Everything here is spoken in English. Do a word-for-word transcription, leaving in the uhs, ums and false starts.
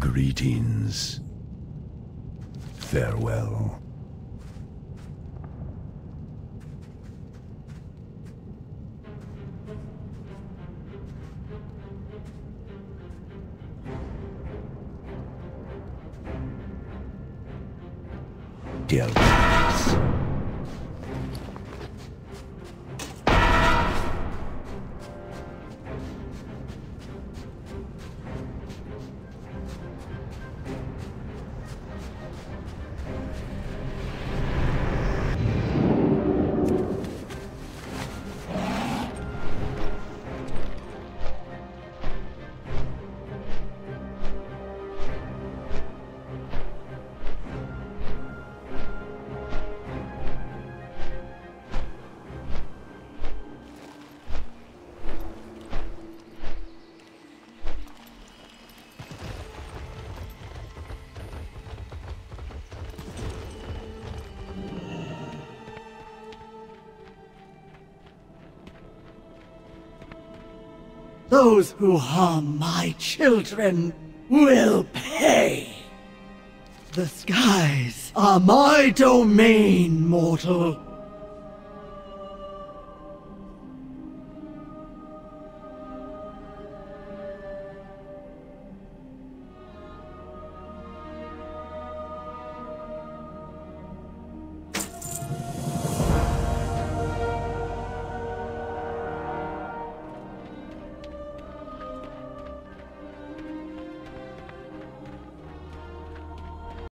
Greetings. Farewell. Dear friends. Those who harm my children will pay. The skies are my domain, mortal.